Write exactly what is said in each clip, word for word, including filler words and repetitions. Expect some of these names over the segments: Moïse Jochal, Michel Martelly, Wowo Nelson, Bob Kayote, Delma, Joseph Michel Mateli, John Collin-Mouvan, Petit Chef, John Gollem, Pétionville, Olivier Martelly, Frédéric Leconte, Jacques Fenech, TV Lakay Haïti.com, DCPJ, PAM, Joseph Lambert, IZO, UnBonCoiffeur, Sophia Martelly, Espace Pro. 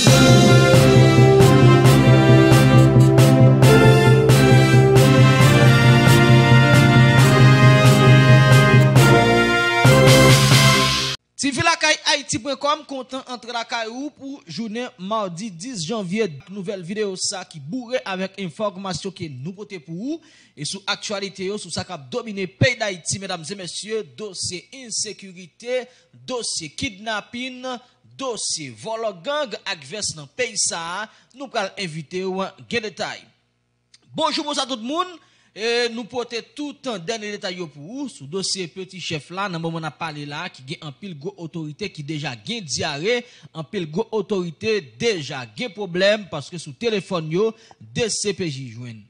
T V Lakay Haïti point com content entre la caillou pour journée mardi dix janvier. Nouvelle vidéo ça qui bourré avec information qui nous porte pour vous et sous actualité sous ça qui a dominé pays d'Haïti, mesdames et messieurs, dossier insécurité, dossier kidnapping, dossier vol gang ak vers dans pays ça, nous pral inviter ou en détail. Bonjour bonsoir tout le monde. Et nous portons tout un dernier détail pour vous sur le dossier Petit Chef là, dans le moment où on a parlé là, qui a un pile gros autorité qui déjà gagne diarrhée, un pile gros autorité déjà gagne problème parce que sous téléphone yo, D C P J joine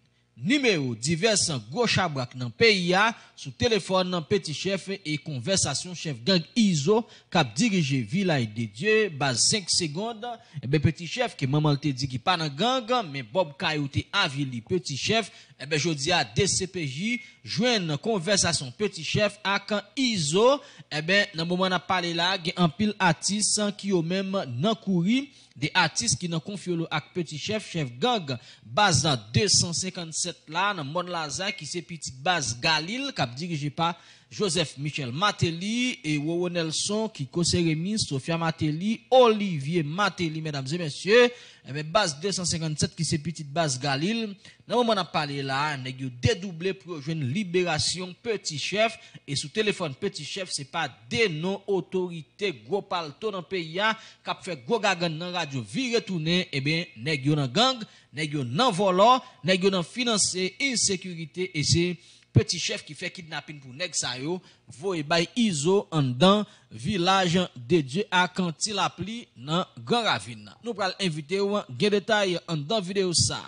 numéro divers gros chabrak dans le pays sous téléphone Petit Chef et conversation chef gang I S O qui a dirigé Village de Dieu, base cinq secondes. Et bien Petit Chef qui maman te dit qui pas dans gang, mais Bob Kayote avili Petit Chef. Eh bien, je dis à D C P J, joindre conversation Petit Chef avec I S O. Eh bien, dans le moment où on a parlé là, il y a un pile artiste qui ont même nan couri, des artistes qui n'ont confié avec Petit Chef, chef gang, base dans deux cent cinquante-sept là, dans Mon Laza, qui c'est petite base Galil, qui a dirigé par Joseph Michel Mateli et Wowo Nelson qui co-sérémis Sophia Martelly, Olivier Martelly, mesdames et messieurs. Eh bien, base deux cent cinquante-sept qui c'est petite base Galil. Dans le moment où on a parlé là, on a dédoublé pour rejoindre libération Petit Chef. Et sous téléphone Petit Chef, ce n'est pas des non-autorités, gros palto dans le pays, qui a fait gros gagan dans la radio, vie retourner. Eh bien, on a eu un gang, on a eu un volant, on a eu un financier, insécurité, et c'est Petit Chef qui fait kidnapping pour nèg sa yo, voye bay I S O en dans Village de Dieu à Kanti la pli dans Grand Ravine. Nous pral inviter ou gen détail en dans vidéo ça.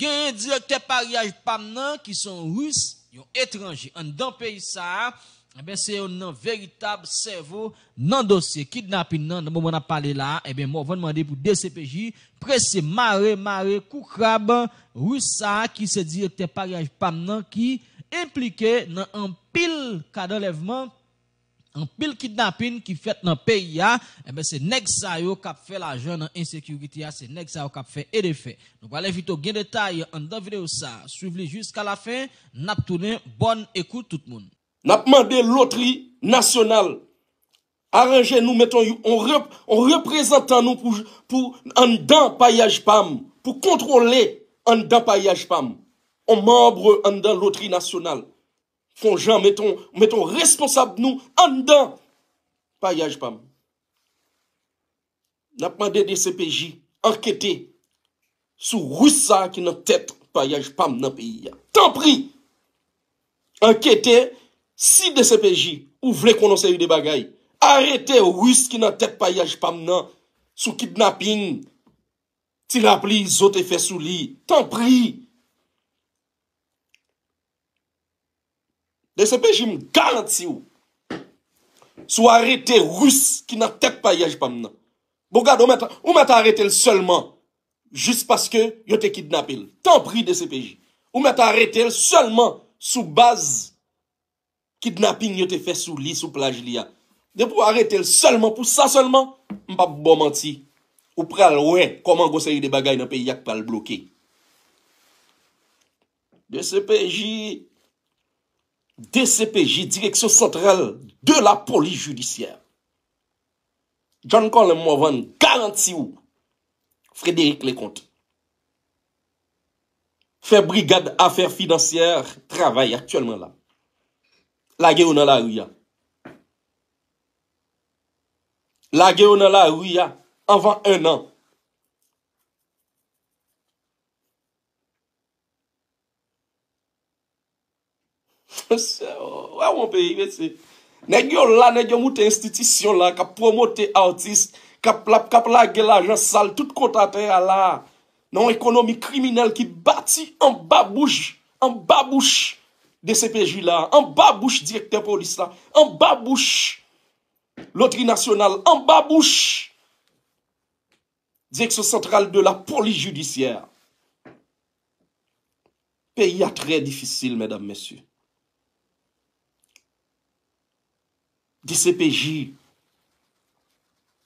Gen directeur pariage pam nan qui sont russes, yon étranger en dans pays ça. Eh bien, c'est un véritable cerveau dans dossier kidnapping dans le moment on a parlé là. Eh bien, moi, je vais demander pour D C P J, pressé, maré, maré, koukrab, russa, qui se directeur pariage pam qui impliqué dans un pile cas d'enlèvement, un pile kidnapping qui fait dans le pays. Eh bien, c'est nèg sa yo qui fait l'argent dans l'insécurité, c'est nèg sa yo qui fait et de fait. Donc, allez vite au gain détail en dans vidéo ça. Suivez jusqu'à la fin. N'a tourné, bonne écoute tout le monde. N'a demandé loterie nationale. Arrangez nous, mettons, on, rep, on représentant nous pour, pour en dedans paillage P A M, pour contrôler en dedans paillage P A M. On membre en dedans loterie nationale. Fon gens, mettons, mettons responsable nous en dedans paillage P A M. N'a demandé des C P J enquêter sur Russa qui n'a tête paillage P A M dans le pays. Tant pis, enquêter. Si D C P J ou voulez qu'on enseigne des bagailles, arrêtez aux Russes qui n'ont tête paillage pam nan, sous kidnapping, ti la pli, zot et fait sous lit, tant pis. D C P J me garantit ou, sous arrêtez Russes qui n'ont tête paillage pam nan. Bon gars, ou met arrêté seulement, juste parce que yon te kidnappé. Tant pis D C P J. Ou met arrêté seulement sous base kidnapping yote fait sous lit, sous plage lia. De pour arrêter seulement, pour ça seulement, m'pa bon menti. Ou pral ouais, comment gosser des bagailles dans le pays yak pral bloqué. D C P J, D C P J, direction centrale de la police judiciaire. John Collin-Mouvan garantit ou Frédéric Leconte. Fait brigade affaires financières, travaille actuellement là. La guerre dans la rue. La guerre dans la rue avant un an. C'est mon pays, monsieur. Nèg yo là, nèg yo moute institution là, qui promote artistes, qui plague l'argent sale, tout côté à terre là. Non, économie criminelle qui bâtit en babouche, en babouche. D C P J là, en bas bouche directeur police là, en bas bouche loterie nationale, en bas bouche direction centrale de la police judiciaire. Pays très difficile, mesdames, messieurs. D C P J,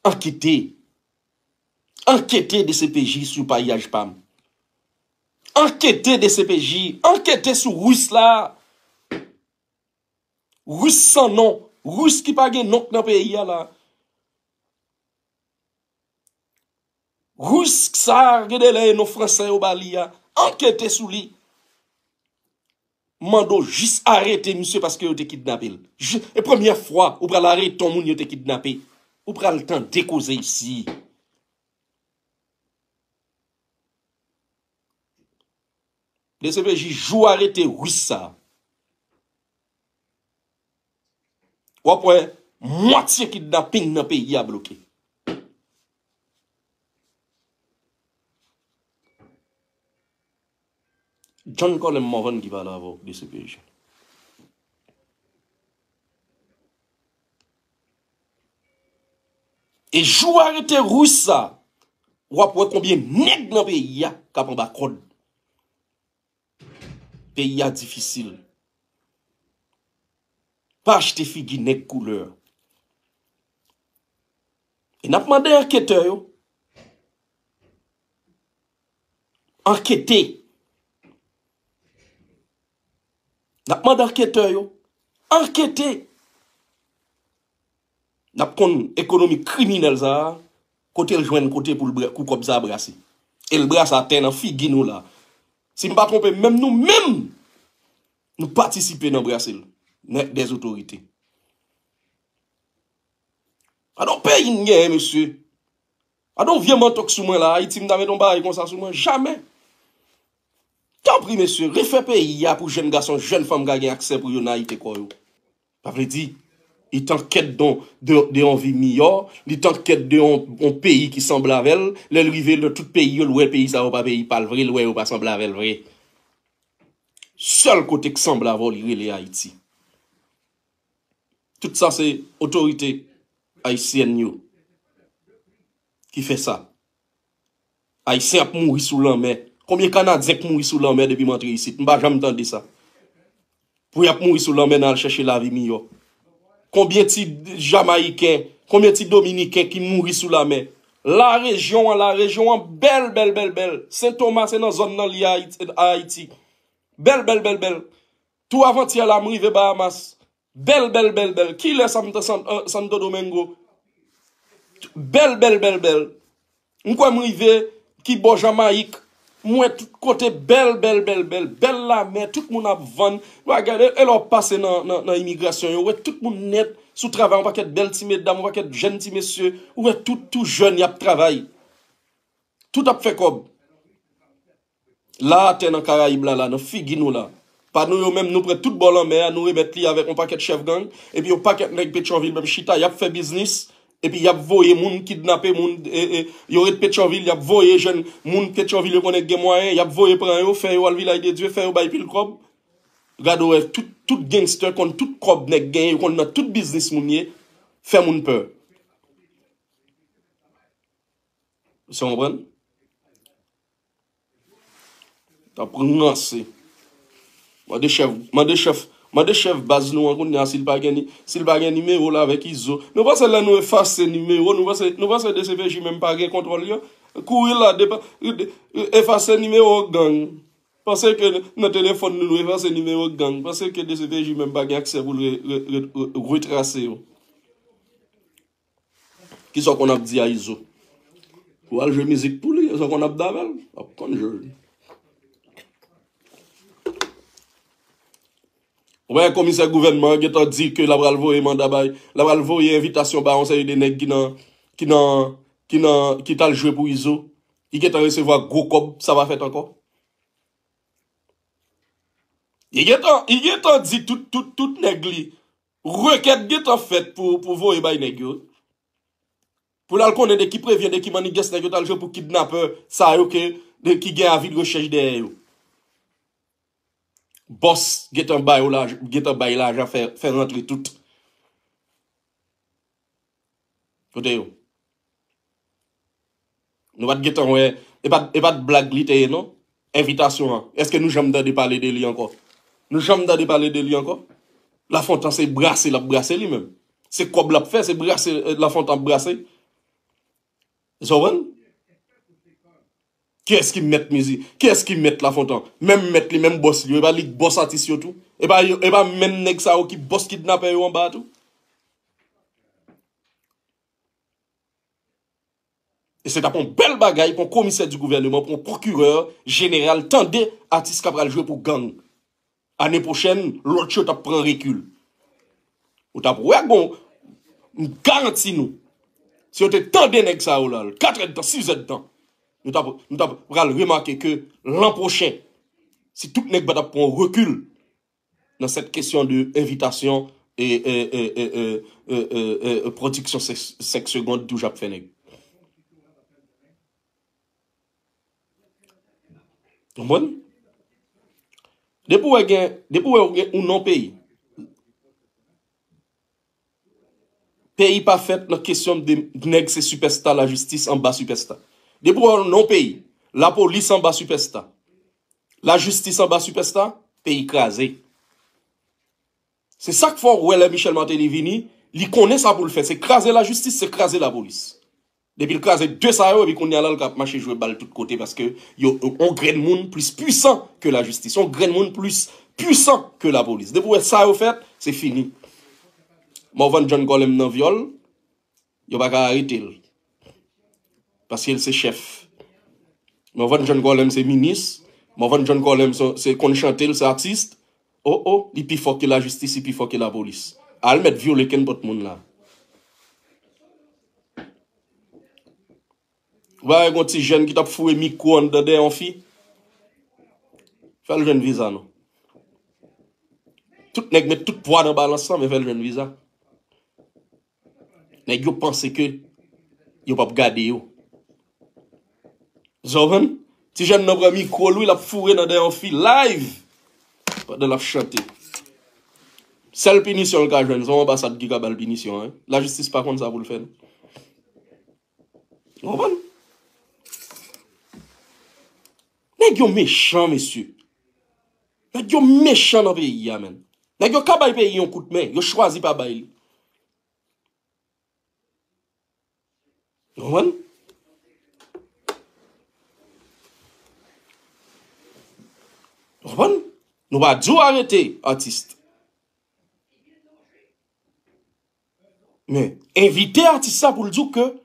enquêté, enquêter des C P J sur paillage P A M. Enquêter des C P J, enquêter sur Russe là. Russe sans nom, Russe qui pas gen nom dans pays là. Russe ça regardez là nos français au Bali, enquêter sur lui. Mando juste arrêter monsieur parce que vous êtes kidnappé. Et première fois, vous pral arrêter ton moun, vous êtes kidnappé. Vous pral temps décauser ici. Les C P J jouent arrêter russe ça. Ou après, moitié kidnapping dans le pays a bloqué. John Collin-Mouvan qui va là avec les D C P J. Et joue arrêté russe ça. Ou après combien nèg dans le pays a k'ap en bas code. Pays a difficile. Pas acheter figi nèg couleur. Et n'a demandé enquêteur yo. Enquêter. N'a pas d'enquêteur yo. Enquêter. N'a pas une économie criminelle ça. Côté le joindre côté pour le coup comme ça brasser. Et le bras atteint en figi nous là. Si je ne me trompe, même nous-mêmes, nous participons dans le Brésil, des autorités. Alors, pays n'y monsieur. Alors, viens m'entendre sous moi là, Haïti m'a mis dans le baril comme ça sous moi. Jamais. Tant pis, monsieur, refais pays pour jeunes garçons, jeunes femmes qui ont accès pour yon Haïti. Ça veut dire, il t'enquête de envie meilleure, il t'enquête de un pays qui semble avec elle, le rivière de tout pays, le pays ça va pas pays pas le vrai, le pas semble avec le vrai. Seul côté qui semble avoir les Haïti. Tout ça c'est autorité haïtienne qui fait ça. Haïtien a mouru sous la mer. Combien Canadiens qui mouru sous la mer depuis m'entrer ici? Je n'ai jamais entendu ça. Pour y a mouru sous la mer dans chercher la vie meilleure. Combien de Jamaïcains, combien de Dominicains qui mourent sous la mer? La région, la région, belle, belle, belle, belle. Saint-Thomas, c'est dans la zone dans Haïti. Belle, belle, belle, belle. Tout avant-hier, la rive Bahamas. Belle, belle, belle, belle. Qui est Santo Domingo? Belle, belle, belle, belle. M'kwa m'rive, qui bo Jamaïque. Moi, tout côté, belle, belle, belle, belle, belle la mer, tout le monde a vendu. Regardez, elle a passé dans l'immigration. Tout le monde net, sous travail, on va être belle, petite mesdames, on va être jeune, petit messieurs. Ou est tout, tout jeune, y a travail. Tout a fait comme. Là, t'es dans Caraïbes, là, là, dans Figuino, là. Pas nous, même, nous prenons tout le bol en mer, nous remettons li avec un paquet de chef gang, et puis un paquet de Pétionville, même Chita, y a fait business. Et puis, il y a voyé moun kidnappé moun et y aurait Pétionville, il y a voyé jeune moun Pétionville yo connaît gen moyen, il y a voyé prend yo faire yo al village de Dieu, faire yo bay pile cob. Regardez tout tout gangster kon tout cob nèg gen, kon nan tout business moun yé, fait moun peur. Vous comprenez? T'as prononcé. Moi de chef, moi de chef. Ma de chef base nous on connait s'il pas gagné s'il pas gagné numéro là avec Izo nous pas celle là nous efface numéro nous pas nous pas D C P J même pas gagné contrôle yo courir là efface numéro gang parce que notre téléphone nous efface numéro gang parce que D C P J même pas gagné accès pour retracer qui sont qu'on a dit à Izo ou al jouer musique pour lui sont qu'on a d'aval on joue. Ouais, commissaire gouvernement qui t'a dit que la bralvo et mandat bay, la bralvo et invitation ba on sait des nèg qui nan qui nan qui nan qui t'a joué pour Izo, il qui t'a recevoir gros cob, ça va faire encore. Il qui t'a dit tout tout tout nèg li requête qui t'a fait pour pour voyer bay nèg yo. Pour la connait de qui prévient de qui manigas nèg yo t'a joué pour kidnapper, ça yo que de qui gagne avis de recherche derrière yo. Boss, get un bail là, get un bail là, j'ai fait faire rentrer tout. Côté yo. Nous va get un ouais, et pas et pas de blague lité non. Invitation. Est-ce que nous j'aime d'entendre parler de lui encore? Nous j'aime d'entendre parler de lui encore? La Fontaine c'est brasser, la brasser lui-même. C'est quoi l'a fait, c'est brasser la Fontaine brasser. Vous comprenez? Qui est-ce qui met musique? Qui est-ce qui met la fontaine? Même mettre les mêmes boss, il va les boss artistes tout. Et bah, et bah même nèg ça qui boss kidnapper en bas tout. Et c'est un bel bagaille pour un commissaire du gouvernement, pour un procureur général, tendez artiste qui va jouer pour gang. Année prochaine, l'autre chose t'a prend recul. Ou t'a bon, garantis nous. Si on te tendez nèg ça là, quatre heures de temps, six heures de temps. Nous avons remarqué que l'an prochain, si tout le monde prend recul dans cette question de invitation et, et, et, et, et, et, et production cinq secondes du Jacques Fenech. Vous comprenez? Depuis que nous avons un pays, pays pas fait dans la question de nègre, c'est superstar, la justice en bas superstar. De pour non pays, la police en bas superstar, la justice en bas superstar, pays écrasé. C'est ça que faut ouais Michel Martelly vini, il connaît ça pour le faire, c'est écraser la justice, c'est écraser la police. Depuis le écraser deux ça et puis qu'on y a là le cap marcher jouer balle tout côté parce que yo on graine monde plus puissant que la justice, on graine monde plus puissant que la police. De pour ça au fait, c'est fini. Mouvan John Gollem nan viol, yo pas arrêter. Parce qu'il c'est chef. Mouvan John Gollem c'est ministre. Mouvan John Gollem c'est conchantel, c'est artiste. Oh oh, il plus fort que la justice, il plus fort que la police. Al met violer ken bot moun la. Ouais, un petit jeune qui t'a foué micro en dedans en fi. Fais le jeune visa non. Tout nèg met tout poids dans balance mais fais le jeune visa. Nèg yo pense que yo pas garder yo. Zoran, si jeune n'a pas micro, lui, il a fourré dans des amphis live. Pendant la chanter. C'est le punition, le cas jeune. C'est l'ambassade qui a la punition. La justice, par contre, ça vous le faire. Vous comprenez? N'est-ce que méchant, messieurs? N'est-ce que méchant dans le pays, amen? N'est-ce que le pays, on coûte main? Vous choisissez pas bail. Vous comprenez? Nous va dû arrêter artiste. Mais inviter artiste ça pour le dire que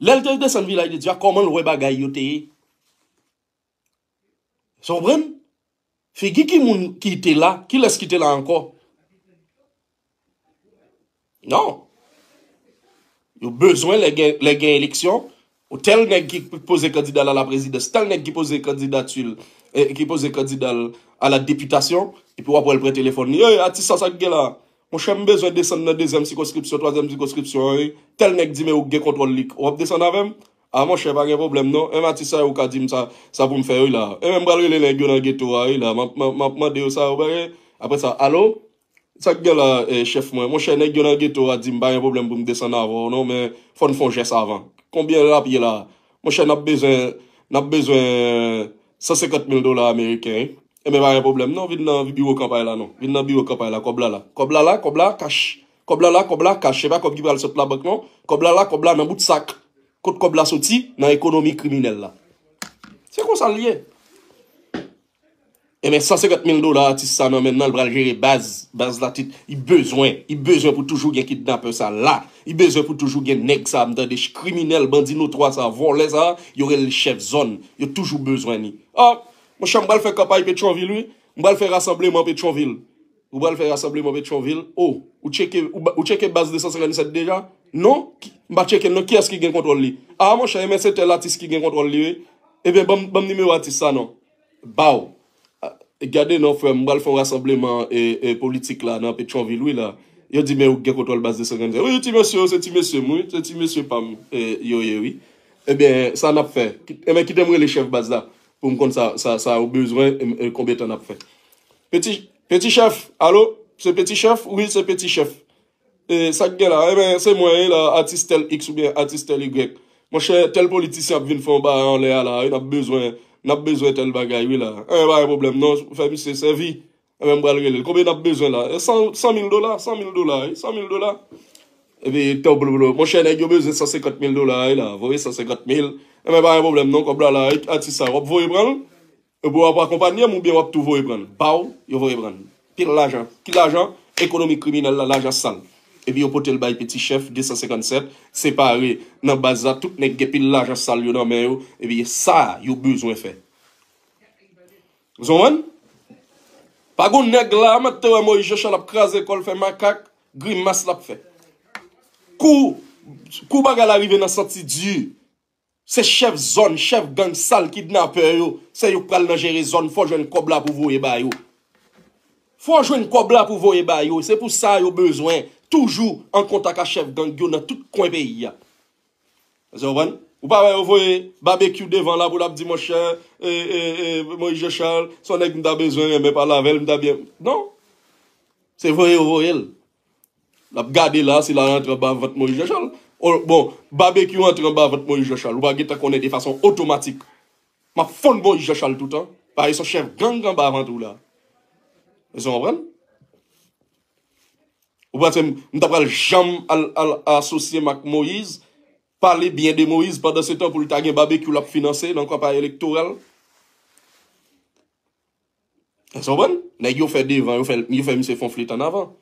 l'elteur de son village de Dieu comment le bagay yoté. Son brin figi qui moun qui était là, qui laisse quitter là encore. Non. Yo besoin les les gain élection, ou tel nèg qui pose candidat à la présidence, tel nèg qui pose candidature et qui pose candidat à la députation, et puis après le prend téléphone, hey, artiste ça ça là, mon cher me besoin descendre dans deuxième circonscription, troisième circonscription, tel nèg dit mais ou gain contrôle lick, on descend avec ah mon cher pas de problème non, un artiste ça ou ka dit ça ça pour me faire là, et même parler les nèg dans ghetto là, m'a m'a demander ça après ça allô, ça là chef moi, mon cher nèg dans ghetto a dit pas de problème pour me descendre avant non mais faut nous faire geste avant. Combien là pied là? Mon cher n'a besoin n'a besoin cent cinquante mille dollars américains. Et mais pas un problème non, vinn dans bureau campagne là non. Vinn dans bureau campagne là cobla là. Cobla là, cobla cash. Cobla là, cobla cash, pas comme qui va le sortir la banque non. Cobla là, cobla dans bout de sac. Côte cobla sorti dans économie criminelle là. C'est quoi ça lié? Et mais cent cinquante mille dollars tu ça non maintenant le bras gérer base, base la titre, il besoin, il besoin pour toujours gain kidnapper ça là. Il besoin pour toujours gain nèg ça dans des criminels, bandits nos trois ça voler ça, il y aurait le chef zone, il y a toujours besoin ni. Ah, mon cham va le faire campagne Pétionville lui, on va le faire rassemblement Pétionville. On va le faire rassemblement Pétionville. Oh, ou checker ou checker base deux cent cinquante-sept déjà? Non, on va checker non qui est-ce qui gain contrôle lui. Ah mon cher, mais c'est tel artiste qui gain contrôle lui. Eh bien bon bon numéro artiste ça non. Bao. Regardez, non, frère, je vais faire un rassemblement et, et politique là, dans Pétionville, oui, là. Yo dit, mais vous avez contrôle base de cinquante. Oui, c'est monsieur, c'est monsieur, oui, c'est monsieur, pam, eh, yo, yo, oui. Eh bien, ça n'a pas fait. Eh bien, qui t'aimerait les chefs base là, pour me compte ça, ça, ça a besoin, et, et combien de temps n'a pas fait. Petit, petit chef, allô, c'est petit chef? Oui, c'est petit chef. Eh, ça, là, eh bien, c'est moi, là, artiste tel X ou bien artiste tel Y. Mon cher, tel politicien vient de faire un bar en l'air là, il a besoin. N'a besoin de tel bagage, oui, là. Eh, pas de problème, non, famille, c'est servi. Eh, même, combien n'a besoin, là? cent mille dollars, cent mille dollars, cent mille dollars. Et puis, mon cher, il y a besoin de cent cinquante mille dollars, là. Vous voyez, cent cinquante mille. Et bien, pas de problème, non, comme là, il y a tout ça. Vous voyez, prendre. Et pour accompagner, mon bien, vous voyez, prendre. Pau, vous voyez, prendre. Pire l'argent. Qui l'argent? Économie criminelle, l'argent sale. Et puis, vous pouvez le bail Petit Chef, deux cent cinquante-sept, séparé, dans le bazar, tout n'est que pile l'argent sale, dans le. Et puis, ça, vous avez besoin de faire. Vous comprenez? Pas qu'on nèg là, maintenant, moi, je cherche à craser, qu'on fait macaque, grimace, l'a fait. Kou, kou bagal arrivé dans senti du. C'est chef zone, chef gang sale kidnapper yo. C'est yo pral nan gérer zone, faut joindre cobla pour voyer ba yo. Faut joindre cobla pour voyer ba yo, c'est pour ça yo besoin toujours en contact avec chef gang yo dans tout coin pays ya. Vous comprenez? Ou pas vous voyez barbecue devant là pour la dire mon cher et moi je Charles, son nèg m'da besoin mais pas la velle m'da bien. Non. C'est voyer voyer. La garder là, c'est la rentre en bas votre Moïse Jochal. Bon, barbecue rentre en bas votre Moïse Jochal. Ou pas guetta qu'on est de façon automatique. Ma fonde Moïse Jochal tout le temps. Pareil, son chef gang en bas avant tout là. Vous comprenez? Ou pas, nous t'apprenons jamais à associer avec Moïse. Parler bien de Moïse pendant ce temps pour le taguer barbecue l'a financé dans le campagne électorale. Vous comprenez? Mais ils ont fait devant, ils ont fait, ils ont fait, ils font flit en avant.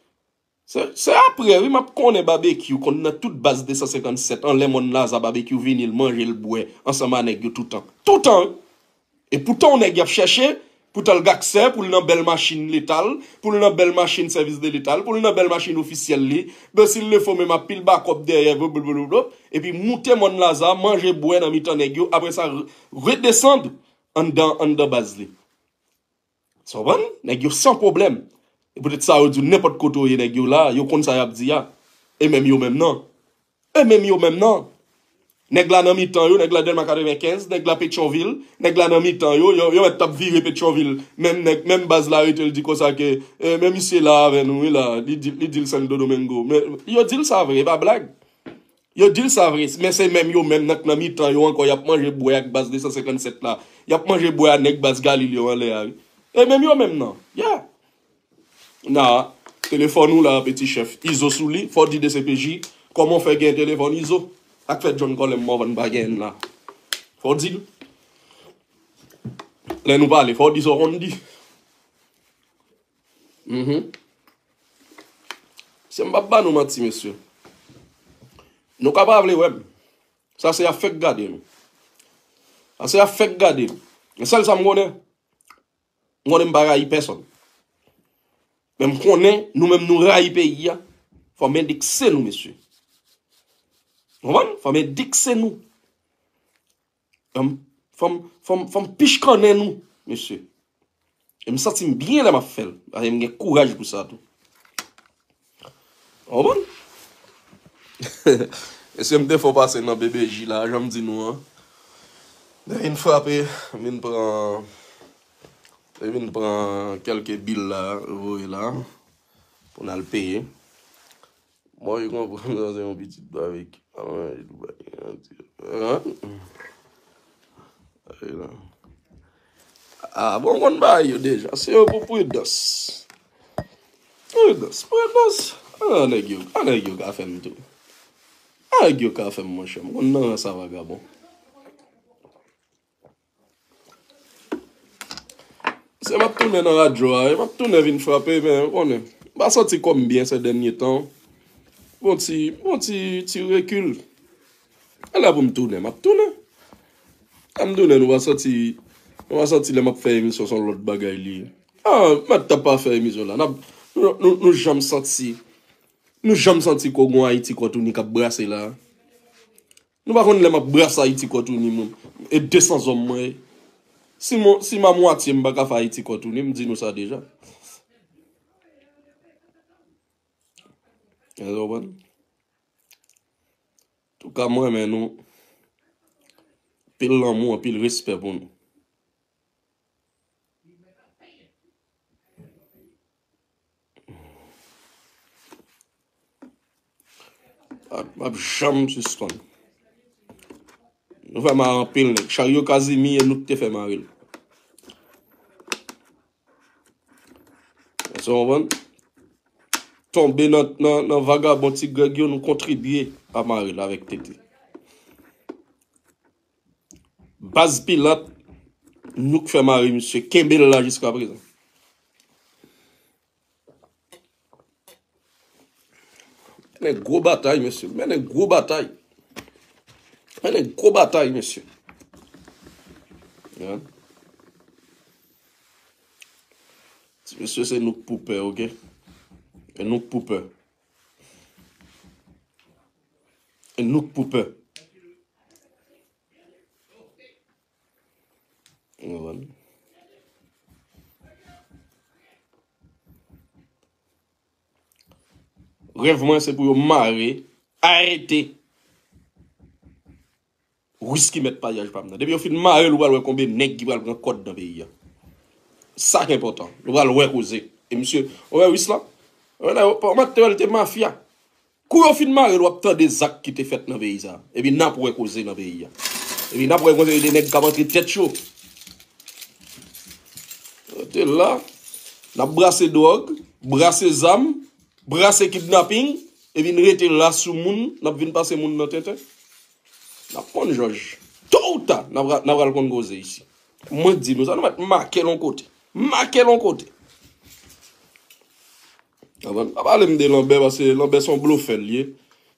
C'est après, oui, ma connais barbecue, qu'on a toute base de cent cinquante-sept, en lemon laza barbecue, vinil, manger le bois, ensemble avec tout le temps. Tout le temps. Et pourtant, on a cherché, pour le gaxer, pour une belle machine létale, pour une belle machine service de létale, pour une belle machine officielle, ben s'il le faut, même ma pile backup derrière, et puis monter mon laza, manger bois dans mi-temps, après ça, redescendre en dans base. C'est bon? Nègre sans problème. Peut-être ça ou du n'importe quoi toi nèg yo là yo kon ça y a dit ya et même yo même non et même yo même non nèg la nan mi temps yo nèg la Delma quatre-vingt-quinze nèg la Pétionville nèg la nan mi temps yo yo yo tap virer Pétionville même même base là il dit comme ça que même ici là avec nous là il dit il dit Santo Domingo mais yo dit ça vrai pas blague yo dit ça vrai mais c'est même yo même nan mi temps yo encore y a manger bois avec base deux cent cinquante-sept là y a manger bois avec base Galileo en l'air et même yo même non yeah. Na, téléphone nous là, Petit Chef. I S O souli, faut dire D C P J. Comment faire gain téléphone I S O? Ak fait John Collin-Mouvan bagen là. Faut dire. Là nous parler, faut dire ce qu'on dit. Mhm. C'est m'baba nous menti monsieur. Nous capable web. Ça c'est a fait garder. Ça c'est a fait garder. Et ça ça me connaît. Moi n'aime pas personne. Même qu'on est, nous-mêmes nous raillons pays, faut me dixer nous, messieurs. Vous comprenez? Faut me dixer nous. Faut me piche qu'on est nous, messieurs. Je me sens bien dans ma fête. Je me courage pour ça. Vous comprenez? Et si je me faut passer dans B B J là, je me dis nous. Une fois, je me prends. Je vais prendre quelques billes là, vous là, pour le payer. Moi, je comprends que c'est un petit barbecue. Ah, bon, on va y aller déjà. C'est un peu pour dos. Pour dos, pour dos. Ah, on a eu un café, tout. On a eu un café, mon cher. On a ça vagabond. C'est ma tournée dans la radio, ma tournée vient frapper, mais on est. Bah, senti comme bien ces derniers temps. Bon, tu, bon, tu, tu recules. Elle a pour me tourner, ma tournée. Elle me tourne, nous va sortir, nous va sortir les maps faire émission sur l'autre bagaille. Ah, mais t'as pas fait émission là. Nous, nous, nous jamais senti, nous jamais senti qu'on a Haïti quoi tout ni qu'à brasser là. Nous par contre les maps brasser Haïti quoi tout ni même et deux cents hommes moins. Si, mon, si ma moitié m'a pas fait Haïti, me dit nous ça déjà. En tout cas, moi, maintenant, pile l'amour, pile respect pour nous. Je ne jamais suspendre. Nous faisons un pile, chariot Kazimi et nous te fait marrer. Vous comprenez? tomber dans le vagabond tigre, nous contribuer à Maril avec Tété. Base pilote, nous fait Maril, monsieur Kembel là jusqu'à présent. Mais une grosse bataille, monsieur. Mais une grosse bataille. Mais une grosse bataille, monsieur. Yeah. Monsieur, c'est nous poupe, ok? Et nous poupe. Et nous poupe. Voilà. Rêve-moi, c'est pour marrer, arrêter. Risque mettre paillage pas maintenant. Depuis au fin marrer, nous allons combien nèg qui va prendre code dans pays. Ça qui est important. Nous allons le causer. Et monsieur, ouais oui cela. On a pas matérialité mafia. Kou au fin marrer, nous allons tant des actes qui étaient faits dans pays ça. Et puis n'a pour causer dans pays. Et puis n'a pour causer des nèg qui rentrent tête chaud. T'es là, n'a brasser drogue, brasser zam, brasser kidnapping et vin rete là sous moun, n'a vinn passer moun dans tête. N'a prendre Georges. Tôt ou tard, n'a n'a va le congozé ici. Moi dis nous ça nous mettre marquer l'on côté, marquer l'on côté. Avant parler me de Lambert parce que Lambert son bluffeur lié.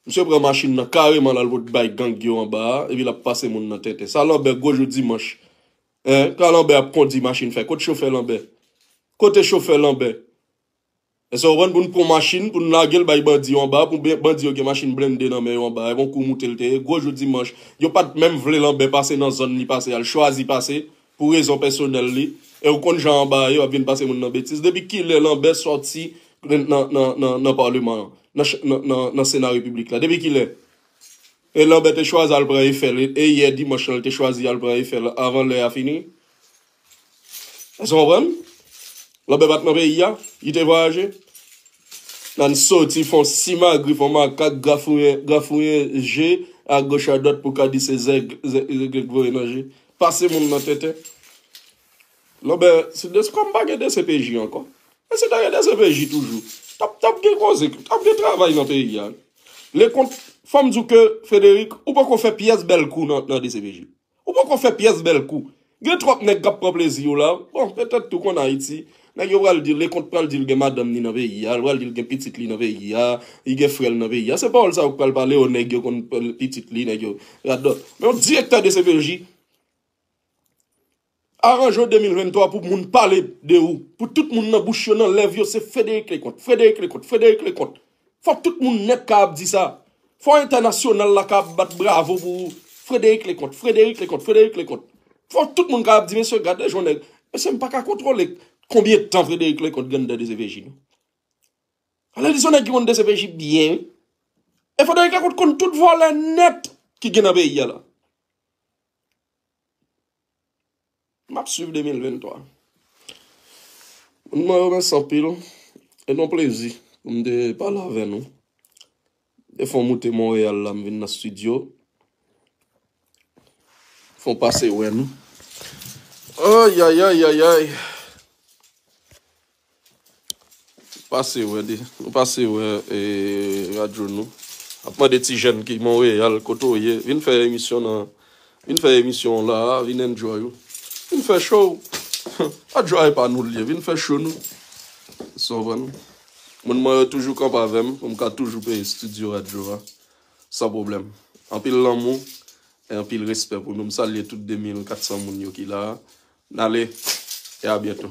Monsieur prend machine nan carrément là l'autre bail gang yo en bas et puis il a passer moun dans tête. Ça Lambert gauche dimanche. Hein, quand Lambert conduit machine fait côté chauffeur Lambert. Côté chauffeur Lambert. Et ça, on va pour machine, pour la gueule, les bandits en bas, pour bandits qui machine blindée dans les en bas, ils vont couper le gros jour dimanche. Ils n'ont pas même voulu Lambert passer dans la zone, ils passent, ils choisissent passer, pour raison personnelle, et on compte gens en bas, ils viennent passer mon bêtise. Depuis qu'il est Lambert sorti dans le Parlement, dans le Sénat République, depuis qu'il est. Et Lambert a choisi à le prendre et faire, et hier dimanche, il a choisi à le prendre et faire avant l'heure fini. Est-ce qu'on comprend? Lambert bat dans le pays, il était voyagé. Nan sorti font six magri, font ma quatre grafouyen G à gauche à droite pour qu'elle dise ses aigles vont énergie. Passez mon dans tête. Lambert, c'est de ce qu'on va garder D C P J encore. Mais c'est d'ailleurs D C P J toujours. Tap tap des causes, tap des travail dans le pays. Les comptes, femme du que Frédéric, ou pas qu'on fait pièce belle coup dans D C P J. Ou pas qu'on fait pièce belle coup. Gè trop nèg k'ap prend plaisir là. Bon, peut-être tout qu'on a Haïti. Nèg yo pral dire les comptes pral dire gen madame ni nan pays, al pral dire gen petite li nan pays, il gen frèl nan pays. C'est pas ça ou pral parler au nèg yo kon petite li nèg yo. Mais on directeur de C P J arrange deux mille vingt-trois pour moun parler de ou, pour tout moun nan bouche nan lèv yo c'est Frédéric Leconte, Frédéric Leconte, Frédéric Leconte. Faut tout moun net k'ap di ça. Faut international la k'ap bat bravo pour Frédéric Leconte, Frédéric Leconte, Frédéric Leconte. Faut tout le monde qui a dit, monsieur, regardez, je ne sais pas qu'à contrôler combien de temps Frédéric Leconte gagne dans D C P J. Alors, les gens qui ont D C P J bien, et Frédéric Leconte compte tout volet net qui gagne dans le pays. Je vais suivre deux mille vingt-trois. Je vais remercier un pile et non plaisir de parler avec nous. Des fois, je suis à Montréal, je suis venu dans le studio. Font passer ouais nous. Aïe aïe aïe aïe aïe. Passer ouais des, passer ouais et radio nous. Après des petits jeunes qui Montréal côtoyer, viennent faire émission là, viennent faire émission là, viennent enjoy, viennent faire show. Enjoy pas nous lier, viennent faire show nous. So bon. Mon moi toujours camp avec moi, on peut toujours payer studio radio sans problème. En pile l'amour. Et un pile respect pour nous. Salut toutes deux mille quatre cents moun qui là. Allez, et à bientôt.